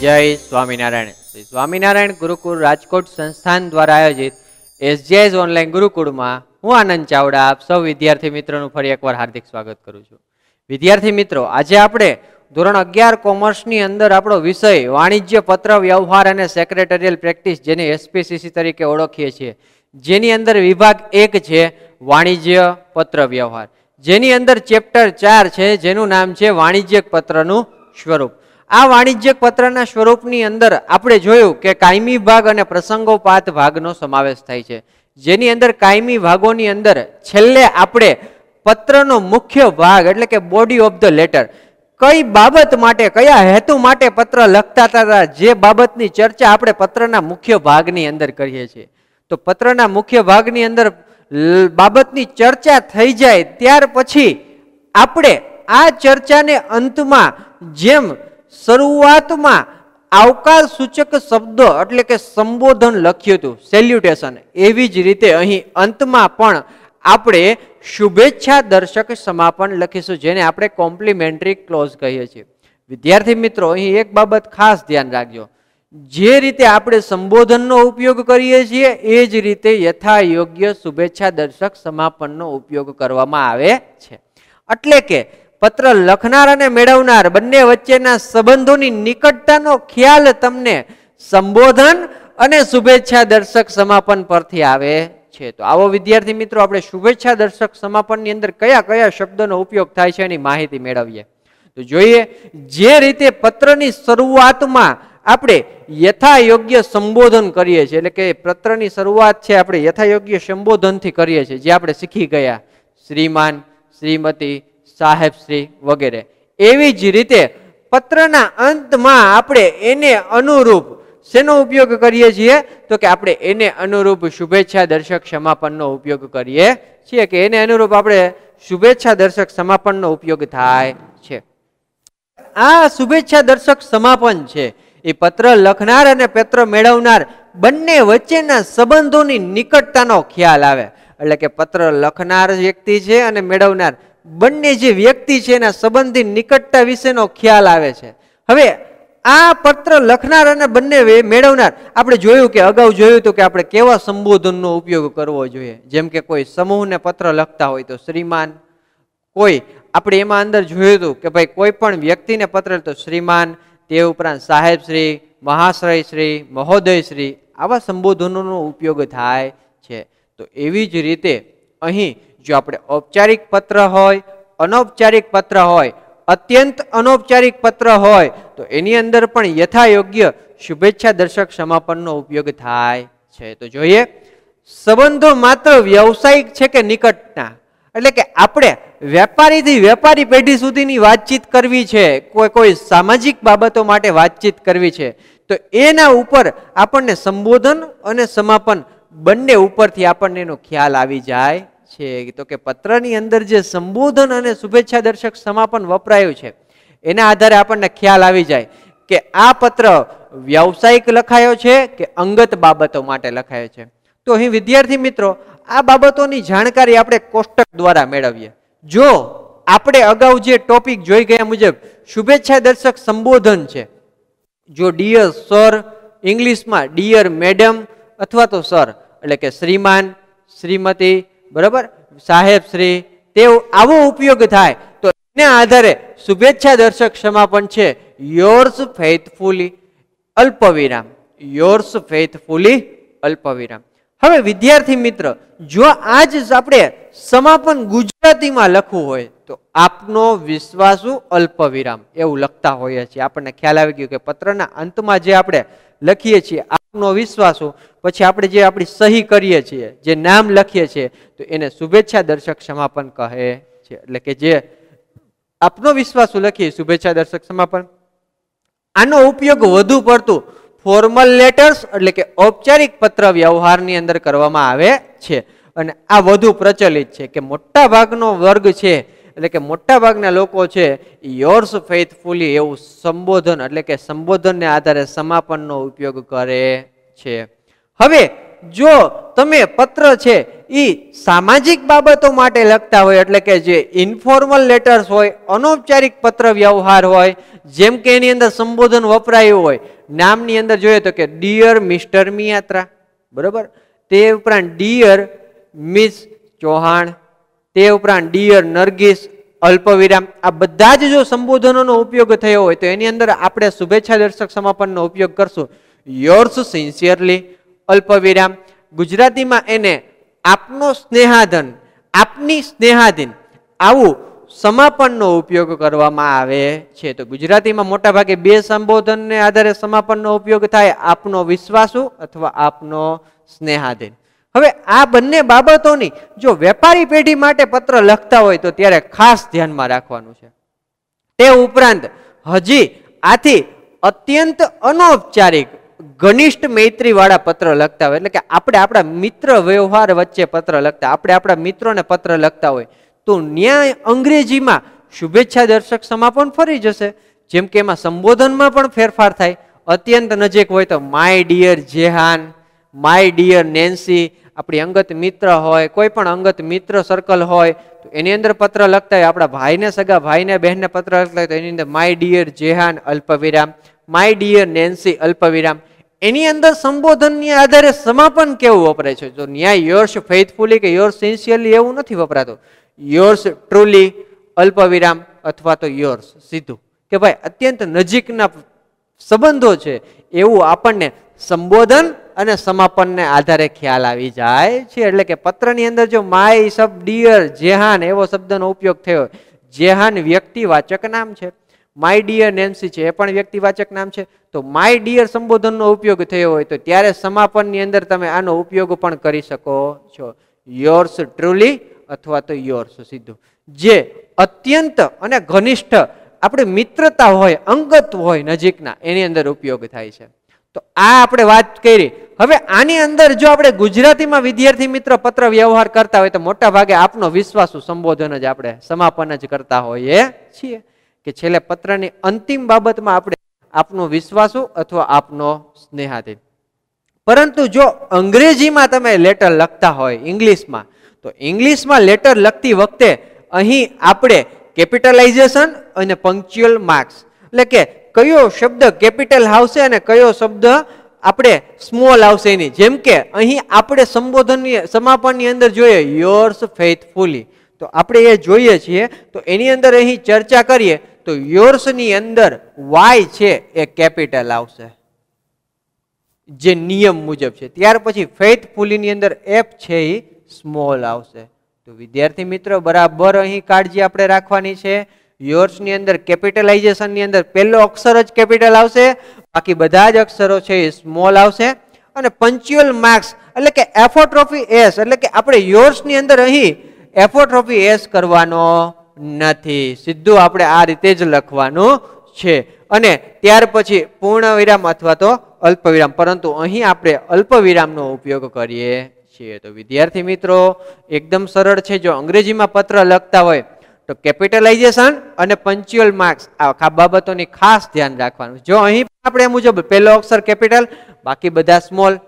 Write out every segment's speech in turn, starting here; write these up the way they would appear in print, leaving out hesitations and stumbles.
जय स्वामीनारायण। श्री स्वामीनारायण गुरुकुल राजकोट संस्थान द्वारा आयोजित एसजीएस ऑनलाइन गुरुकुल में हूँ आनंद चावड़ा आप सौ विद्यार्थी मित्रों फरी एक बार हार्दिक स्वागत करूँ छूं। विद्यार्थी मित्रों आजे आपणे धोरण 11 कॉमर्सनी अंदर आपणो विषय वाणिज्य पत्र व्यवहार अने सेक्रेटरियल प्रेक्टिस जेने एसपीसीसी तरीके ओळखीए छीए जेनी अंदर विभाग 1 छे वाणिज्य पत्र व्यवहार, जेनी अंदर चेप्टर 4 छे जेनुं नाम छे वाणिज्यिक पत्रनुं स्वरूप। आ वाणिज्यिक पत्रना स्वरूपनी अंदर आपणे जोयुं के कायमी भाग अने प्रसंगोपात भागनो समावेश थाय छे, जेनी अंदर कायमी भागोनी अंदर छेल्ले आपणे पत्रनो मुख्य भाग एटले के बॉडी ऑफ ध लेटर कई बाबत माटे कया हेतु माटे पत्र लखता हता जे बाबतनी चर्चा आपणे पत्रना मुख्य भागनी अंदर करीए छीए। तो पत्रना मुख्य भागनी अंदर बाबतनी चर्चा थई जाय त्यार पछी आपणे आ चर्चाने अंतमां जेम शुरुआत में आवकार सूचक शब्दों એટલે કે સંબોધન લખ્યું હતું સેલ્યુટેશન, એવી જ રીતે અહીં અંતમાં પણ આપણે શુભેચ્છા દર્શક સમાપન લખીશું જેને આપણે કોમ્પ્લિમેન્ટરી ક્લોઝ કહીએ છીએ। વિદ્યાર્થી મિત્રો અહીં એક બાબત ખાસ ધ્યાન રાખજો, જે રીતે આપણે સંબોધનનો ઉપયોગ કરીએ છીએ એ જ રીતે યથા યોગ્ય શુભેચ્છા દર્શક સમાપનનો ઉપયોગ કરવામાં આવે છે। એટલે કે पत्र लखनार अने मेळवनार बंने वच्चेना संबंधोनी निकटतानो ख्याल तमने संबोधन अने शुभेच्छा दर्शक समापन परथी आवे छे। तो आवो विद्यार्थी मित्रों आपणे शुभेच्छा दर्शक समापननी अंदर कया कया शब्दोनो उपयोग थाय छे एनी माहिती मेळवीए। तो जोईए जे रीते पत्रनी शरूआतमां आपणे यथा योग्य संबोधन करीए छीए एटले के पत्रनी शरूआत छे आपणे यथा योग्य संबोधनथी करीए छीए जे आपणे शीखी गया श्रीमान श्रीमती साहेब श्री वगैरह। एवी ज रीते पत्रना अंतमां आपणे एने अनुरूप सेनो उपयोग करीए छीए तो के आपणे एने अनुरूप शुभेच्छा दर्शक समापननो उपयोग करीए छीए के एने अनुरूप आपणे शुभेच्छा दर्शक समापननो उपयोग थाय छे। आ शुभेच्छा दर्शक समापन छे ए पत्र लखनार अने पत्र मेळवनार बंने वच्चेना संबंधोनी निकटतानो ख्याल आवे, एटले के पत्र लखनार व्यक्ति छे अने मेळवनार बन्ने जे व्यक्ति छे एना संबंधी निकटता विशेनो ख्याल आवे छे। हवे आ पत्र लखनार अने बन्ने मेळवनार आपणे जोयुं के अगाउ जोयुं तो के आपणे केवा संबोधननो उपयोग करवो जोईए, जेम के कोई समूहने पत्र लखता होय तो श्रीमान, कोई आपणे एमां अंदर जोयुं तो के भाई कोई पण व्यक्तिने पत्र तो श्रीमान, ते उपरांत साहेब श्री, महाश्रय श्री, महोदय श्री आवा संबोधनोनो उपयोग थाय छे। तो एवी ज रीते अहीं जो आपणे औपचारिक पत्र होय, अनौपचारिक पत्र होय, अत्यंत अनौपचारिक पत्र होय तो एनी अंदर पण यथा योग्य शुभेच्छा दर्शक समापननो उपयोग थाय छे। तो जोईए संबंधो मात्र व्यावसायिक छे के निकटना, एटले के आपणे वेपारी थी वेपारी पेढी सुधीनी वातचीत करवी छे, कोई सामाजिक बाबतो माटे वातचीत करवी छे तो एना उपर आपणने संबोधन अने समापन बंने उपरथी आपणने एनो ख्याल आवी जाय। तो के पत्रनी अंदर जे संबोधन अने शुभेच्छा दर्शक समापन वपरायुं छे एना आधारे आपणने ख्याल आवी जाय के आ पत्र व्यावसायिक लखायो छे के अंगत बाबतो माटे लखायो छे। तो अहीं विद्यार्थी मित्रों आ बाबतोनी जाणकारी आपणे कोष्टक द्वारा मेळवीए। जो आपणे अगाउ जे टॉपिक जोई गया मुजब शुभेच्छा दर्शक संबोधन छे, जो डियर सर इंग्लिश में डियर मैडम अथवा तो सर एटले के श्रीमान श्रीमती बराबर साहेब श्री तेव आवो उपयोग थाय तो एने आधारे शुभेच्छा दर्शक समापन छे योर्स फेथफुली अल्पविराम, योर्स फेथफुली अल्पविराम। हवे विद्यार्थी मित्र जो आज आपणे समापन गुजराती में लखवू होय तो आपनो विश्वासु अल्पविराम एवुं लखता होय छे। आपणे ख्याल आवी गयो के पत्रना अंतमां जे आपणे लखीए छीए आपनो विश्वासु पछी आपणे जे आपणी सही करीए छीए जे नाम लखीए छीए तो एने शुभेच्छा दर्शक समापन कहे छे। एटले के जे आपनो विश्वासु लखीए शुभेच्छा दर्शक समापन। आनो उपयोग वधु पड़तो फॉर्मल लेटर्स एटले के औपचारिक पत्र व्यवहारनी अंदर करवामां आवे छे अने आ वधु प्रचलित छे के मोटा भागनो वर्ग छे एटले के मोटा भागना लोको छे योर्स फेथफुली एवुं संबोधन एटले के संबोधनने आधारे समापननो उपयोग करे छे। हवे जो तमे पत्र छे ई सामाजिक बाबतो माटे लखता होय एटले के जे इन्फॉर्मल लेटर्स होय, अनौपचारिक पत्र व्यवहार होय, जेम के एनी अंदर संबोधन वपरायो होय। नामनी अंदर जोईए तो के डियर मिस्टर मियात्रा, बरोबर, ते उपरांत डियर मिस चौहान, ते उपरांत डियर नरगिस, अल्पविराम, आ बधा ज जो संबोधनोनो उपयोग थयो होय तो एनी अंदर आपणे शुभेच्छा दर्शक समापननो उपयोग करशुं। योर्स सिंसियरली अल्पविराम, गुजराती में एने आपनो स्नेहाधन, आपनी स्नेहाधीन, आवु समापननो उपयोग करवामां आवे छे। तो गुजराती में मोटा भागे बे संबोधनने आधारे समापननो उपयोग थाय, आपनो विश्वासु अथवा आपनो स्नेहाधीन। हवे आ बंने बाबतोनी जो वेपारी पेढ़ी माटे पत्र लखता होय तो त्यारे खास ध्यानमां राखवानुं छे। ते उपरांत हजी आथी अत्यंत अनौपचारिक घनिष्ठ मैत्री वाला पत्र लगता हो, कि आपणे आपणा मित्र व्यवहार वच्चे पत्र लगता, आपणे आपणा मित्रोने पत्र लगता होय तो न्याय अंग्रेजीमां शुभेच्छा दर्शक समापन फरी जशे, जेम के एमां संबोधनमां पण फेरफार थाय। अत्यंत नजीक होय तो my dear Jehan, my dear Nancy, आपणी अंगत मित्र होय, कोई पण अंगत मित्र सर्कल होय तो एनी अंदर पत्र लगता होय। आपणा भाईने, सगा भाईने, बहनने पत्र लखता होय तो एनी अंदर माय डियर जेहान अल्पविराम, माय डियर नेन्सी अल्पविराम, एनी अंदर संबोधननी आधारे समापन केवुं वपराय छे। जो न्याय योर्स फेथफुली के योर्स सिंसियरली एवुं नथी वपरातो, योर्स ट्रूली अल्पविराम अथवा तो योर्स सीधुं, के भाई अत्यंत नजीकना संबंधो छे एवुं आपणने संबोधन अने समापनने आधारे ख्याल आवी जाय छे। एटले के पत्रनी अंदर जो माय शब्द, डियर जेहान एवो शब्दनो उपयोग थयो, जेहान व्यक्तिवाचक नाम छे, माय डियर नेन्सी छे पण व्यक्तिवाचक नाम छे, तो माय डियर संबोधननो उपयोग थयो होय तो त्यारे समापननी अंदर तमे आनो उपयोग पण करी शको छो। योर्स ट्रूली अथवा तो योर्स सीधो, जे अत्यंत अने घनिष्ठ आपणे मित्रता होय, अंगत होय, नजीकना, एनी अंदर उपयोग थाय छे। तो आ आपणे वात करी। हवे आनी अंदर जो आपणे गुजरातीमां विद्यार्थी मित्र पत्र व्यवहार करता होय तो मोटा भागे आपनो विश्वासु संबोधन ज आपणे समापन ज करता होय छीए, કે છેલ્લે પત્રની અંતિમ બાબતમાં આપણે આપનો વિશ્વાસુ અથવા આપનો સ્નેહાધીન। પરંતુ જો અંગ્રેજીમાં તમે લેટર લખતા હોય ઇંગ્લિશમાં, તો ઇંગ્લિશમાં લેટર લખતી વખતે અહીં આપણે કેપિટલાઇઝેશન અને પંક્ચ્યુઅલ માર્ક્સ, એટલે કે કયો શબ્દ કેપિટલ આવશે અને કયો શબ્દ આપણે સ્મોલ આવશે એની, જેમ કે અહીં આપણે સંબોધનની સમાપનની અંદર જોઈએ યોર્સ ફેથફુલી, તો આપણે એ જોઈએ છીએ તો એની અંદર અહીં ચર્ચા કરીએ तो योर्स नी अंदर वाय छे ए कैपिटल आवशे जे नियम मुजब छे, त्यार पछी फेथफुली नी अंदर एफ छे ई स्मोल आवशे। तो विद्यार्थी मित्रों बराबर अहीं काळजी आपणे राखवानी छे। योर्स नी अंदर कैपिटलाइजेशन नी अंदर पहेलो अक्षर ज कैपिटल आवशे, बाकी बधा ज अक्षरो छे ए स्मोल आवशे। अने पंक्च्युअल मार्क्स एटले के एपोट्रोफी एस, एटले के आपणे योर्स नी अंदर अहीं एपोट्रोफी एस करवानो નથી, સીધું આપણે આ રીતે જ લખવાનું છે। અને ત્યાર પછી પૂર્ણ વિરામ અથવા તો અલ્પવિરામ, પરંતુ અહીં આપણે અલ્પવિરામનો ઉપયોગ કરીએ છીએ। તો વિદ્યાર્થી મિત્રો એકદમ સરળ છે। જો અંગ્રેજીમાં પત્ર લખતા હોય તો કેપિટલાઇઝેશન અને પંક્ચ્યુઅલ માર્ક્સ આ બાબતોની ખાસ ધ્યાન રાખવાનું। જો અહીં આપણે મુજબ પહેલો અક્ષર કેપિટલ, બાકી બધા સ્મોલ,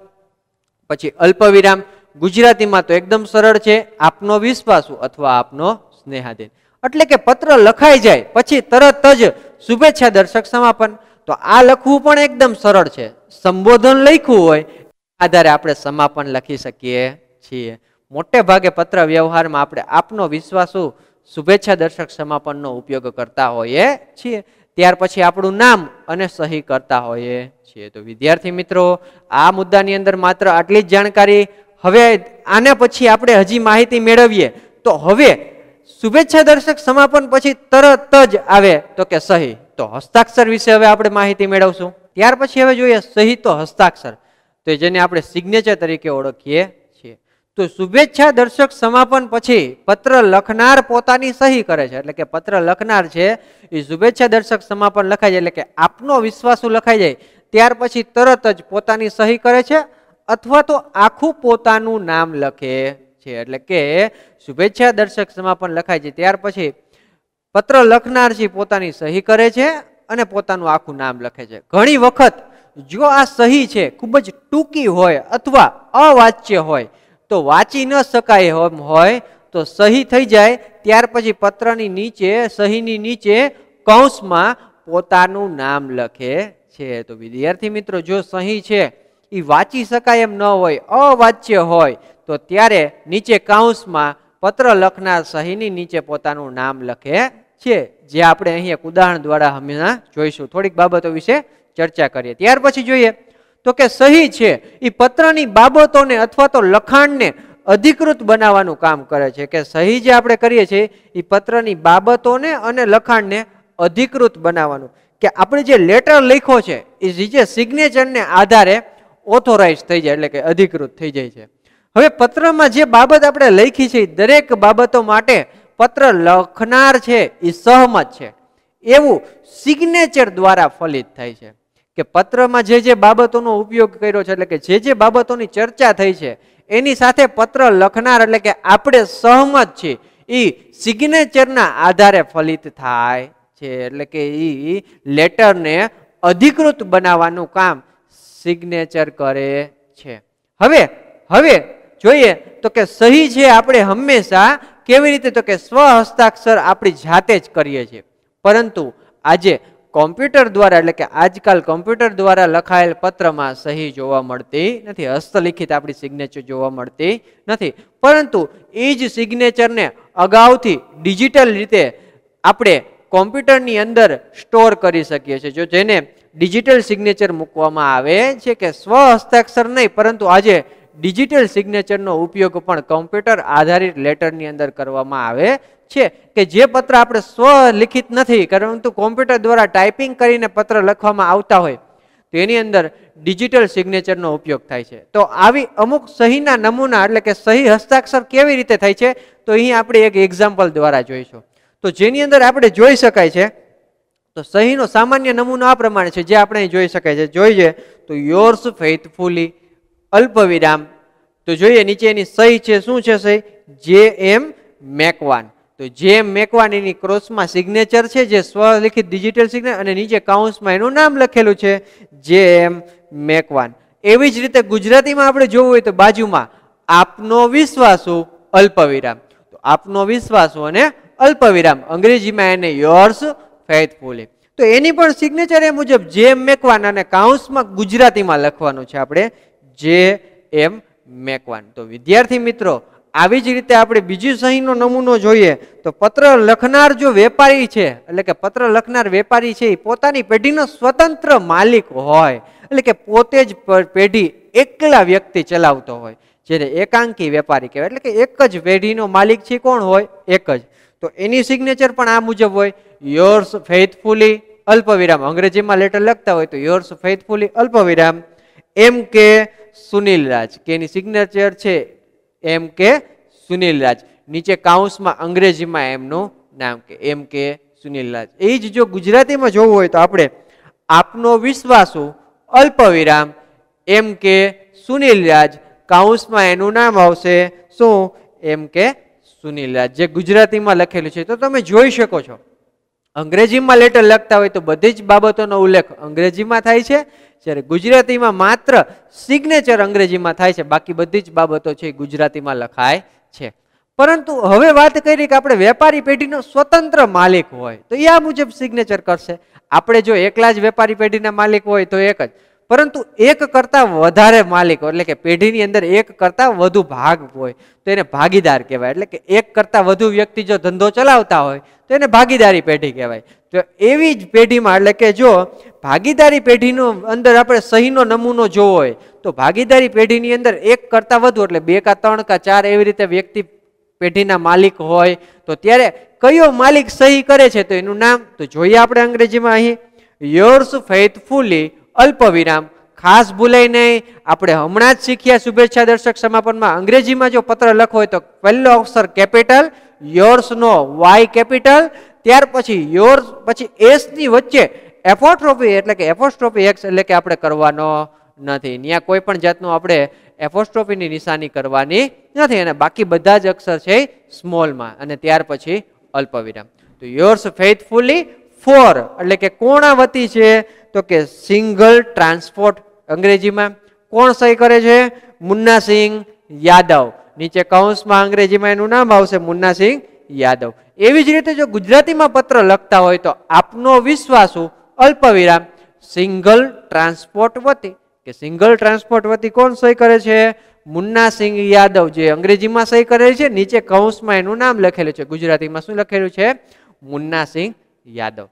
પછી અલ્પવિરામ। ગુજરાતીમાં તો એકદમ સરળ છે, આપનો વિશ્વાસુ અથવા આપનો સ્નેહાધીન। એટલે કે પત્ર લખાઈ જાય પછી તરત જ શુભેચ્છા દર્શક સમાપન, તો આ લખવું પણ એકદમ સરળ છે। સંબોધન લખ્યું હોય આધારે આપણે સમાપન લખી શકીએ છીએ। મોટે ભાગે પત્ર વ્યવહારમાં આપણે આપનો વિશ્વાસુ શુભેચ્છા દર્શક સમાપનનો ઉપયોગ કરતા હોઈએ છીએ, ત્યાર પછી આપણું નામ અને સહી કરતા હોઈએ છીએ। તો વિદ્યાર્થી મિત્રો આ મુદ્દાની અંદર માત્ર આટલી જ જાણકારી। હવે આના પછી આપણે હજી માહિતી મેળવીએ તો હવે શુભેચ્છા દર્શક સમાપન પછી તરત જ આવે તો કે સહી, તો હસ્તાક્ષર વિશે હવે આપણે માહિતી મેળવશું। ત્યાર પછી હવે જોઈએ સહી તો હસ્તાક્ષર, તો જેને આપણે સિગ્નેચર તરીકે ઓળખીએ છીએ। તો શુભેચ્છા દર્શક સમાપન પછી પત્ર લખનાર પોતાની સહી કરે છે, એટલે કે પત્ર લખનાર છે એ શુભેચ્છા દર્શક સમાપન લખાય જાય, એટલે કે આપનો વિશ્વાસુ લખાઈ જાય, ત્યાર પછી તરત જ પોતાની સહી કરે છે અથવા તો આખું પોતાનું નામ લખે છે। એટલે કે શુભેચ્છા દર્શક સમાપન લખાય છે, ત્યાર પછી પત્ર લખનાર છે પોતાની સહી કરે છે અને પોતાનું આખું નામ લખે છે। ઘણી વખત जो आ सही है खूबज टूकी हो अथवा अवाच्य हो तो वाँची न सकाय होय तो सही थी जाए त्यार पछी पत्र नीचे सही नी नीचे कौंस में पोतानुं नाम लखे छे। तो विद्यार्थी मित्रों जो सही है ई वाँची शकाय एम न होय अवाच्य होय तो त्यारे नीचे कौंस में पत्र लखनार सही नी नीचे पोतानुं नाम लखे छे। जे आपणे अहीं एक उदाहरण द्वारा हमेशा जोईशुं। थोड़ीक बाबतो विशे चर्चा करीए। त्यार पछी जोईए तो के सही है ई पत्रनी बाबतोने अथवा तो लखाणने अधिकृत बनाववानुं काम करे छे। के सही जे आपणे करीए छीए ई पत्रनी बाबतोने अने लखाणने अधिकृत बनाववानुं के आपणे जे लेटर लख्यो छे ई जे सिग्नेचरने आधारे ऑथोराइज थी जाए एटले के अधिकृत थी जाए छे। हवे पत्रमां जे बाबत आपणे लखी छे दरेक बाबतो माटे पत्र लखनार छे ई सहमत छे एवुं सिग्नेचर द्वारा फलित थाय छे। के पत्रमां जे बाबतोनो उपयोग कर्यो छे एटले के जे बाबतोनी चर्चा थई छे एनी साथे पत्र लखनार एटले के आपणे सहमत छे ई सिग्नेचरना आधारे फलित थाय छे। एटले के ई लेटरने अधिकृत बनाववानुं काम सिग्नेचर करे छे। हवे जोईए तो के सही छे आपणे हमेशा केवी रीते तो के स्व हस्ताक्षर आपणी जाते ज करीए छीए। परंतु आजे कॉम्प्यूटर द्वारा एटले के आजकाल कॉम्प्यूटर द्वारा लखायेल पत्र में सही जोवा मळती नथी। हस्तलिखित आपणी सिग्नेचर जोवा मळती नथी। परंतु ए ज सिग्नेचर ने अगाउथी डिजिटल रीते आपणे कॉम्प्यूटर नी अंदर स्टोर करी सकीए छीए। जो जेने डिजिटल सिग्नेचर मूकवामां आवे छे। के स्व हस्ताक्षर नहीं परंतु आजे डिजिटल सिग्नेचर नो उपयोग पण कम्प्यूटर आधारित लेटर नी अंदर करवामां आवे छे। के जे पत्र आपणे स्वलिखित नथी परंतु कम्प्यूटर द्वारा टाइपिंग करीने पत्र लखवामां आवता होय तो एनी अंदर डिजिटल सिग्नेचर नो उपयोग थाय छे। तो आवी अमुक सहीना नमूना एटले के सही हस्ताक्षर केवी रीते थाय छे तो अहीं आपणे एक एग्जाम्पल द्वारा जोईशुं। तो जेनी अंदर आपणे जोई शकाय छे तो सही नो सामान्य नमूनो आ प्रमाणे छे जे आपणे जोई शकाय छे। जोईए तो योर्स फेथफुली अल्प विराम तो जोईए नीचेनी सही छे। शुं छे सही? J M Macwan. तो जे एम मेकवान एनी क्रोसमां सिग्नेचर छे जे स्वलिखित डिजिटल सिग्नेचर अने नीचे काउंसमां एनुं नाम लखेलुं छे जे एम मेकवान। एवी ज रीते गुजरातीमां आपणे जोवुं होय तो बाजुमां आपनो विश्वासु अल्पविराम। तो आपनो विश्वासु अने अल्पविराम अंग्रेजीमां एने योर्स फेथफुली। तो एनी पण सिग्नेचर ए मुजब जे एम मेकवान अने काउंसमां गुजरातीमां लखવાનું છે આપણે जे एम मेकवान। तो विद्यार्थी मित्रों આવી જ રીતે આપણે બીજી સહીનો નમૂનો જોઈએ તો પત્ર લખનાર જો વેપારી છે એટલે કે પત્ર લખનાર વેપારી છે એ પોતાની પેઢીનો સ્વતંત્ર માલિક હોય એટલે કે પોતે જ પેઢી એકલા વ્યક્તિ ચલાવતો હોય જેને એકાંકી વેપારી કહેવાય। એટલે કે એક જ પેઢીનો માલિક છે કોણ હોય એક જ। તો એની સિગ્નેચર પણ આ મુજબ હોય યોર્સ ફેથફુલી અલ્પવિરામ અંગ્રેજીમાં લેટર લખતા હોય તો યોર્સ ફેથફુલી અલ્પવિરામ એમ કે सुनील राज के नी सिग्नेचर छे एम के सुनील राज। नीचे काउंस में अंग्रेजी में एमनो नाम के एम के सुनील राज। एज जो गुजराती में जोवुं होय तो आपणे आपनो विश्वासु अल्पविराम एम के सुनील राज काउंस में एनुं नाम आवशे शुं एम के सुनील राज जे गुजराती में लखेलुं छे। तो तमे जोई शको छो अंग्रेजी में लेटर लखता होय तो बधी ज बाबतोनो उल्लेख अंग्रेजी में थाय छे જ્યારે ગુજરાતીમાં માત્ર સિગ્નેચર અંગ્રેજીમાં થાય છે બાકી બધી જ બાબતો છે ગુજરાતીમાં લખાય છે। પરંતુ હવે વાત કરી કે આપણે વેપારી પેઢીનો સ્વતંત્ર માલિક હોય તો એ આ મુજબ સિગ્નેચર કરશે। આપણે જો એકલા જ વેપારી પેઢીના માલિક હોય તો એક જ પરંતુ એક કરતાં વધારે માલિક એટલે કે પેઢીની અંદર એક કરતાં વધુ ભાગ હોય તો એને ભાગીદાર કહેવાય। એટલે કે એક કરતાં વધુ વ્યક્તિ જો ધંધો ચલાવતા હોય તો એને ભાગીદારી પેઢી કહેવાય। તો એવી જ પેઢીમાં એટલે કે જો ભાગીદારી પેઢીનો અંદર આપણે સહીનો નમૂનો જોવો હોય તો ભાગીદારી પેઢીની અંદર એક કરતાં વધુ એટલે 2 કા 3 કા 4 એવી રીતે વ્યક્તિ પેઢીના માલિક હોય તો ત્યારે કયો માલિક સહી કરે છે તો એનું નામ તો જોઈએ આપણે અંગ્રેજીમાં અહીં યોર્સ ફેથફુલી અલ્પવિરામ। ખાસ ભૂલાય નહીં આપણે હમણાં જ શીખ્યા શુભેચ્છા દર્શક સમાપનમાં અંગ્રેજીમાં જો પત્ર લખો હોય તો પહેલો અક્ષર કેપિટલ યોર્સ નો વાય કેપિટલ ત્યાર પછી યોર્સ પછી એસ ની વચ્ચે एपोस्ट्रोफी एटले के एपोस्ट्रोफी एक्स एटले के आपणे करवानो नथी। न्या कोई पण जातनो आपणे एपोस्ट्रोफी नी निशानी करवानी नथी अने बाकी बधा ज अक्षर छे स्मोल मां अने त्यार पछी अल्पविराम। तो योर्स फेथफुली 4 एटले के कोणा वती छे तो कि सिंगल ट्रांसपोर्ट अंग्रेजी में कौन सही करे छे? मुन्ना सिंह यादव। नीचे कौंस में अंग्रेजी में एनुं नाम आवशे मुन्ना सिंह यादव। एवी ज रीते जो गुजराती में पत्र लखता होय तो आपनो विश्वासु अल्पविराम सिंगल ट्रांसपोर्ट वती, के सिंगल ट्रांसपोर्ट वती कौन सही करे छे? मुन्ना सिंह यादव जे अंग्रेजी में सही करे छे। नीचे कौंस में एनुं नाम लखेलुं छे, गुजराती में शुं लखेलुं छे? मुन्ना सिंह यादव।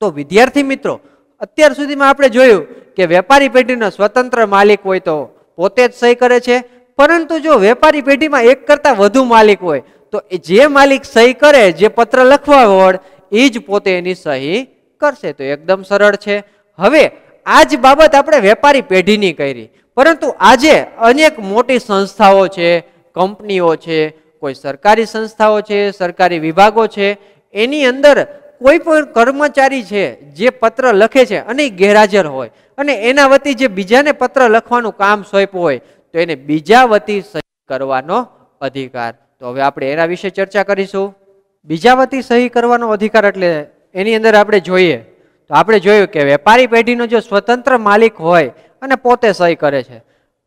तो विद्यार्थी मित्रों, अत्यार सुधीमां आपणे जोयुं के वेपारी पेढीनो स्वतंत्र मालिक होय तो पोते ज सही करे छे, परंतु जो वेपारी पेढी में एक करता वधु मालिक होय तो जे मालिक सही करे, जे पत्र लखवा वळ ए ज पोते एनी सही करशे। तो एकदम सरल छे। हवे आज बाबत आपणे वेपारी पेढीनी करी, परंतु आजे अनेक मोटी संस्थाओ छे, कंपनीओ छे, कोई सरकारी संस्थाओ छे, सरकारी विभागो छे, एनी अंदर कोई पण कर्मचारी छे जे पत्र लखे छे अने गैरहाजर होय अने एना वती जे बीजाने पत्र लखवानुं काम सौंप्युं होय तो एने बीजा वती सही करवानो अधिकार। तो हवे आपणे एना विषे चर्चा करीशुं। बीजा वती सही करवानो अधिकार एटले एनी अंदर आपणे जोईए तो आपणे जोयुं के वेपारी पेढीनो जो स्वतंत्र मालिक होय अने पोते सही करे छे,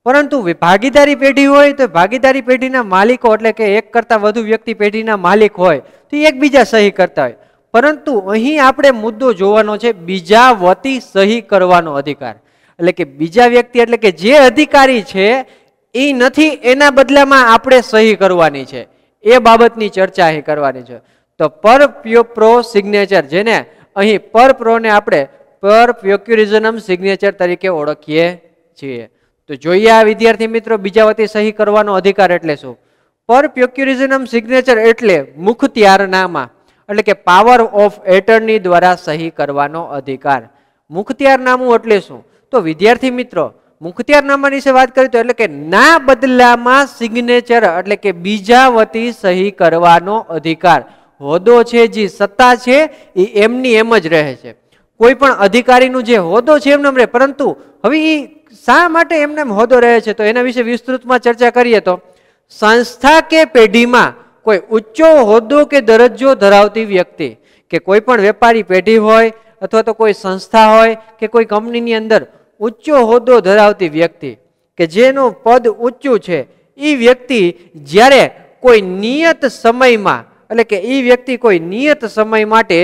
परंतु भागीदारी पेढी होय तो भागीदारी पेढीना मालिको एटले के एक करता वधु व्यक्ति पेढीना मालिक होय तो एकबीजा सही करता होय। परंतु अहीं आपणे मुद्दो जोवानो छे बीजा वती सही करवानो अधिकार, एटले के बीजा व्यक्ति एटले के जे अधिकारी छे ए नथी एना बदलामां आपणे सही करवानी छे, ए बाबतनी चर्चा अहीं करवानी छे। तो पर प्रो सिग्नेचर, जेने अहीं पर प्रो ने आपणे पर प्रोक्यूरिजनम सिग्नेचर तरीके ओळखीए छीए। तो जोईए आ विद्यार्थी मित्रों, बीजा वती सही करवानो अधिकार एटले शुं? पर प्रोक्यूरिजनम सिग्नेचर एटले मुख्तियारनामा, એટલે કે પાવર ઓફ એટર્ની દ્વારા સહી કરવાનો અધિકાર। મુખત્યારનામું એટલે શું? તો વિદ્યાર્થી મિત્રો, મુખત્યારનામા વિશે વાત કરી તો એટલે કે ના બદલામાં સિગ્નેચર એટલે કે બીજા વતી સહી કરવાનો અધિકાર। હોદ્દો છે, જે સત્તા છે એ એમની એમ જ રહે છે। કોઈ પણ અધિકારીનું જે હોદ્દો છે એમને એમ રહે, પરંતુ હવે એ શા માટે એમને એમ હોદ્દો રહે છે તો એના વિશે વિસ્તૃતમાં ચર્ચા કરીએ તો સંસ્થા કે પેઢીમાં कोई उच्चो होद्दो के दरजो धरावती व्यक्ति के कोई पण वेपारी पेढी होय अथवा तो कोई संस्था होय के कोई कंपनी नी अंदर उच्चो होद्दो धरावती व्यक्ति के जेनो पद ऊंचू छे ई व्यक्ति ज्यारे कोई नियत समय में एटले के ई व्यक्ति कोई नियत समय माटे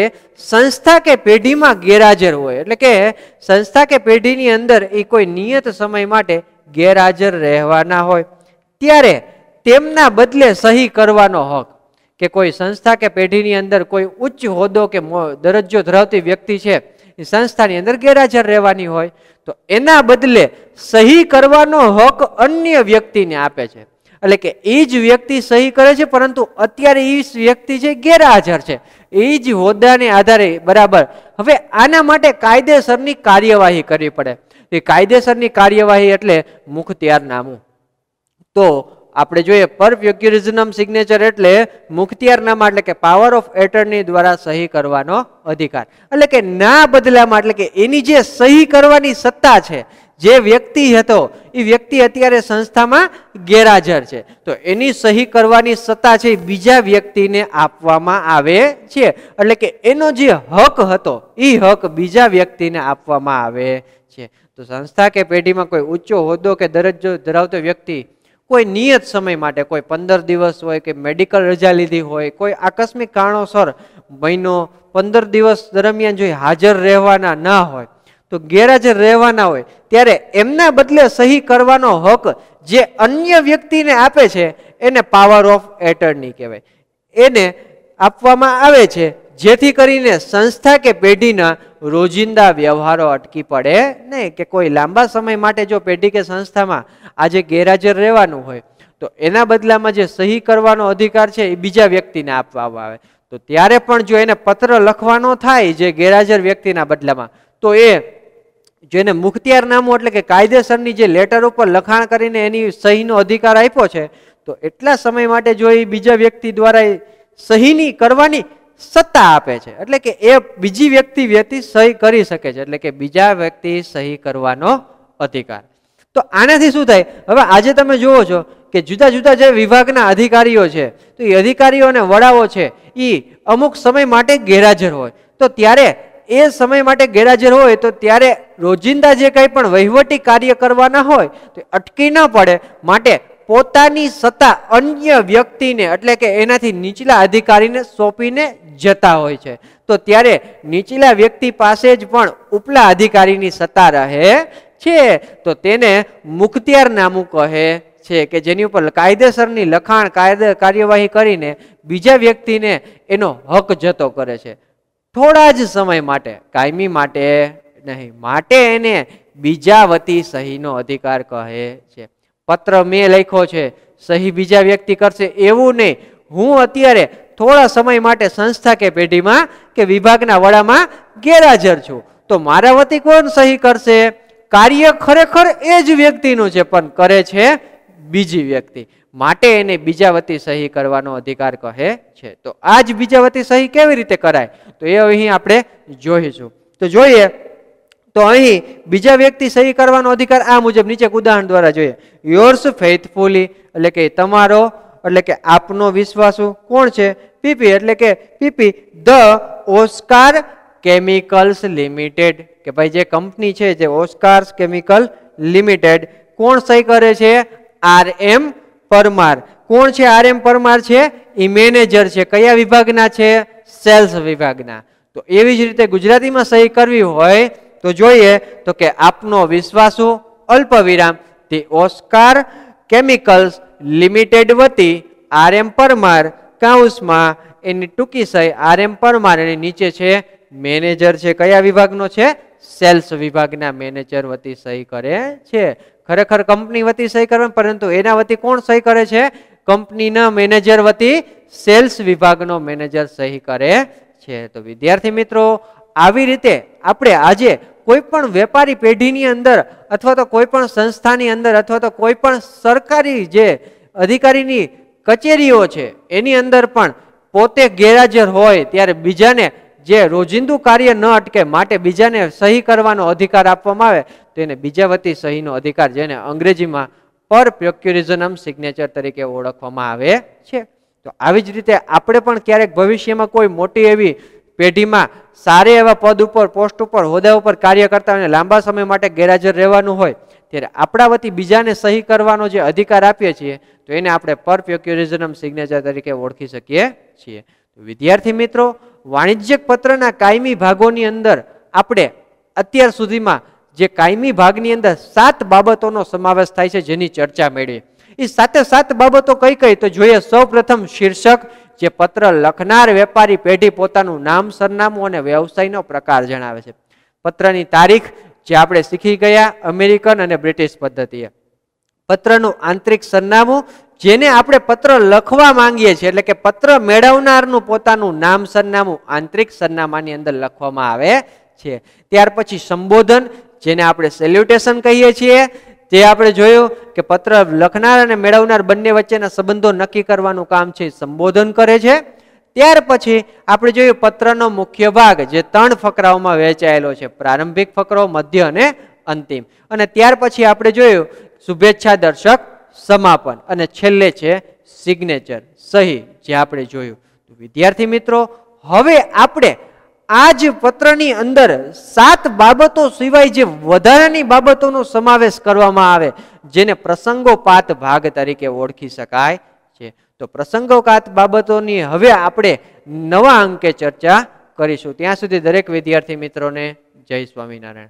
संस्था के पेढी में गैरहाजर होय, एटले के संस्था के पेढी नी अंदर ई कोई नियत समय माटे गैरहाजर रहेवाना होय त्यारे तेमना बदले सही करवानो हक के कोई संस्था के पेढीनी अंदर कोई उच्च होद्दो के दरजो धरावती व्यक्ति छे संस्थानी अंदर गैरहाजर रहेवानी होय तो एना बदले सही करवानो हक अन्य व्यक्तिने आपे छे, एटले के ई ज व्यक्ति सही करे छे परंतु अत्यारे ई व्यक्ति जे गैरहाजर छे ई ज होद्दाने आधारे बराबर। हवे आना माटे कायदेसरनी कार्यवाही करवी पड़े। ए कायदेसरनी कार्यवाही एटले मुखत्यारनामું। तो આપણે જોઈએ પર પ્રોક્યુરિઝનમ સિગ્નેચર એટલે મુખત્યારનામા એટલે કે પાવર ઓફ એટર્ની દ્વારા સહી કરવાનો અધિકાર, એટલે કે ના બદલામાં એટલે કે એની જે સહી કરવાની સત્તા છે જે વ્યક્તિ હતો એ વ્યક્તિ અત્યારે સંસ્થામાં ગેરહાજર છે તો એની સહી કરવાની સત્તા છે એ બીજા વ્યક્તિને આપવામાં આવે છે, એટલે કે એનો જે હક હતો એ હક બીજા વ્યક્તિને આપવામાં આવે છે। તો સંસ્થા કે પેઢીમાં કોઈ ઊંચો હોદ્દો કે દરજ્જો ધરાવતો વ્યક્તિ कोई नियत समय माटे कोई 15 दिवस होय के मेडिकल रजा लीधी होय कोई आकस्मिक कारणोसर महीनो 15 दिवस दरमियान जो हाजर रहेवाना ना होय तो गैरहाजर रहेवाना होय त्यारे एमना बदले सही करवानो हक जे अन्य व्यक्तिने आपे छे एने पावर ऑफ एटर्नी कहेवाय, एने आपवामां आवे छे जेथी करीने संस्था के पेढीना रोजिंदा व्यवहारों अटकी पड़े नहीं के कोई लांबा समय माटे जो पेढी के संस्था में आज गैरहाजर रहेवानुं होय तो एना बदलामां जे सही करवानो अधिकार छे ए बीजा व्यक्तिने आपवामां आवे। तो त्यारे पण जो एने पत्र लखवानो थाय जे गैरहाजर व्यक्तिना बदलामां तो ए जेने मुखत्यारनामું એટલે કે કાયદેસરની જે લેટર ઉપર લખાણ કરીને એની સહીનો અધિકાર આપ્યો છે તો એટલા સમય માટે જો એ બીજા વ્યક્તિ દ્વારા સહીની કરવાની सत्ता आपे छे एटले के ए बीजी व्यक्ति व्यक्ति सही करी सके छे एटले के बीजा व्यक्ति सही करवानो अधिकार। तो आनाथी शुं थाय? हवे आजे तमे जोवो छो के जुदा जुदा जे विभागना अधिकारीओ छे तो ए अधिकारीओ अने वडाओ छे ई अमुक समय माटे गैरहाजर होय तो त्यारे ए समय माटे गैरहाजर होय तो त्यारे रोजिंदा जे काई पण वहीवटी कार्य करवाना होय तो अटकी न पड़े माटे पोतानी सत्ता अन्य व्यक्तिने एटले के एनाथी नीचला अधिकारीने सोंपीने जता होय छे। तो त्यारे नीचला व्यक्ति पासे ज पण उपला अधिकारीनी सत्ता रहे छे तो तेने मुख्तियार नामु कहे छे के जेनी उपर कायदेसरनी लखाण कार्यवाही करीने बीजा व्यक्तिने एनो हक जतो करे छे। थोड़ा ज समय माटे कायमी माटे नहीं माटे एने बीजा वती सहीनो अधिकार कहे छे। पत्र में लख्यो छे सही बीजा व्यक्ति करशे एवुं नहीं हूँ अत्यारे थोड़ा समय माटे संस्था के पेढ़ी में के विभागना वड़ा में गैरहाजर छूं तो मारा वती कोण सही करशे। कार्य खरेखर ए ज व्यक्तिनुं छे पण करे छे बीजी व्यक्ति माटे एने बीजावती सही करवानो अधिकार कहे छे। तो आज बीजावती सही केवी रीते कराय तो ए अहीं आपणे जोईशुं। तो जोईए तो अहीं बीजा व्यक्ति सही करवानो अधिकार आ मुजब नीचे उदाहरण द्वारा जोईए। योर्स फेथफुली एटले के तमारो एटले के आपनो विश्वासु कोण छे पीपी एटले के PP the Oscar chemicals limited के भाई जे कंपनी छे जे ओस्कार केमिकल लिमिटेड कोण सही करे छे आर एम परमार। कौन छे आर एम परमार छे ई मैनेजर छे क्या विभागना छे सेल्स विभागना। तो एवी ज रीते गुजराती में सही करवी होय तो जोईए तो के आपनो विश्वासु अल्पविराम ते ओस्कार केमिकल्स लिमिटेड वती आर एम परमार काउंसमां एनी टूकी सही आर एम परमार एनी नीचे छे मैनेजर छे क्या विभागनो छे सेल्स विभागना मैनेजर वती सही करे छे। खरेखर कंपनी वती सही करवानी परंतु एना वती कोण सही करे छे कंपनीना मैनेजर वती सेल्स विभागनो मैनेजर सही करे छे। तो विद्यार्थी मित्रों आवी रीते आपणे आजे कोईपण वेपारी पेढ़ीनी अंदर अथवा तो कोईपण संस्थानी अंदर अथवा तो कोईपण सरकारी जे अधिकारीनी कचेरीओ छे एनी अंदर पण पोते गैरहाजर होय त्यारे बीजाने जे रोजिंदू कार्य न अटके माटे बीजाने सही करवानो अधिकार आपवामां आवे तो एने बीजावती सहीनो अधिकार जेने अंग्रेजी में पर प्रोक्यूरिजनम सिग्नेचर तरीके ओळखवामां आवे छे। तो आवी ज रीते आपणे पण क्यारेक भविष्य में कोई मोटी एवी पेढ़ी में सारे एवा पद पर पोस्ट पर होद्दा पर कार्य करता होय लांबा समय माटे गैरहाजर रहेवानुं होय त्यारे आपणा वती बीजाने सही करवानो जे अधिकार आपीए छीए तो एने आपणे पर प्रोक्यूरिजनम सिग्नेचर तरीके ओळखी शकीए छीए। तो विद्यार्थी मित्रों वाणिज्यिक पत्रना कायमी भागोनी अंदर आपणे अत्यार सुधीमां जे कायमी भागनी अंदर 7 बाबतोनो समावेश थाय छे जेनी चर्चा मेळी। ई साते 7 बाबतो कई कई तो जोईए। सौप्रथम शीर्षक जे पत्र लखनार वेपारी पेढ़ी पोतानुं नाम सरनामું अने व्यवसायनो प्रकार जणावे छे। पत्रनी तारीख जे आपणे शीखी गया अमेरिकन अने ब्रिटिश पद्धतिए। पत्रनुं आंतरिक सरनामું जेने आपणे पत्र लखवा मांगीए छीए एटले के पत्र मेळवनारनुं पोतानुं नाम सरनामું आंतरिक सरनामानी अंदर लखवामां आवे छे। त्यार पछी संबोधन जेने आपणे सेल्युटेशन कहीए छीए ते आपणे जोयुं के पत्र लखनार अने मेळवनार बंने वच्चेना संबंधो नक्की करवानुं काम छे संबोधन करे छे। त्यार पछी आपणे जोयुं पत्रनो मुख्य भाग जे 3 फकराओमां वહેંચાયેલો छे प्रारंभिक फकरो मध्य अने अंतिम अने त्यार पछी आपणे जोयुं शुभेच्छा दर्शक समापन अने छेल्ले छे सिग्नेचर सही जे आपणे जोयुं। तो विद्यार्थी मित्रों हवे आपणे आज पत्रनी अंदर 7 बाबतों सिवाय जे वधारानी बाबतोनो समावेश करवामां आवे जेने प्रसंगोपात भाग तरीके ओळखी शकाय छे। तो प्रसंगोपात बाबतोनी हवे आपणे नवा अंके चर्चा करीशुं। त्यां सुधी दरेक विद्यार्थी मित्रोने जय स्वामिनारायण।